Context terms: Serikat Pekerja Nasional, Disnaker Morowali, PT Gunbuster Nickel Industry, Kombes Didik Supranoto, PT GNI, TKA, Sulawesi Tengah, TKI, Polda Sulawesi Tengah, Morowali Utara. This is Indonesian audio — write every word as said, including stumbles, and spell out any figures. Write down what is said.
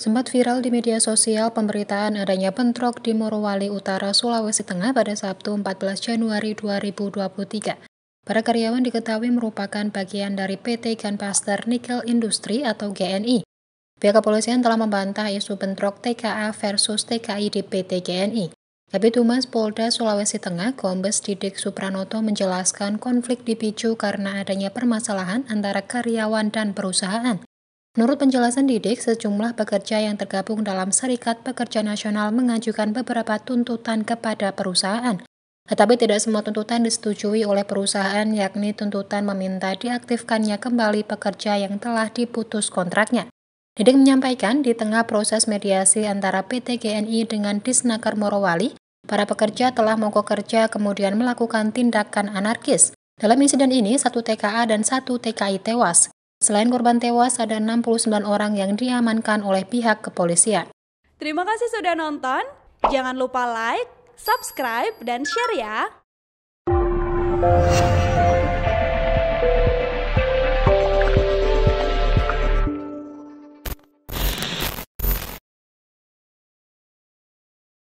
Sempat viral di media sosial pemberitaan adanya bentrok di Morowali Utara, Sulawesi Tengah pada Sabtu empat belas Januari dua ribu dua puluh tiga. Para karyawan diketahui merupakan bagian dari P T Gunbuster Nickel Industry atau G N I. Pihak kepolisian telah membantah isu bentrok T K A versus T K I di P T G N I. Kabit Humas Polda Sulawesi Tengah, Kombes Didik Supranoto menjelaskan konflik dipicu karena adanya permasalahan antara karyawan dan perusahaan. Menurut penjelasan Didik, sejumlah pekerja yang tergabung dalam Serikat Pekerja Nasional mengajukan beberapa tuntutan kepada perusahaan. Tetapi tidak semua tuntutan disetujui oleh perusahaan, yakni tuntutan meminta diaktifkannya kembali pekerja yang telah diputus kontraknya. Didik menyampaikan di tengah proses mediasi antara P T G N I dengan Disnaker Morowali, para pekerja telah mogok kerja kemudian melakukan tindakan anarkis. Dalam insiden ini, satu T K A dan satu T K I tewas. Selain korban tewas, ada enam puluh sembilan orang yang diamankan oleh pihak kepolisian. Terima kasih sudah nonton, jangan lupa like, subscribe, dan share ya!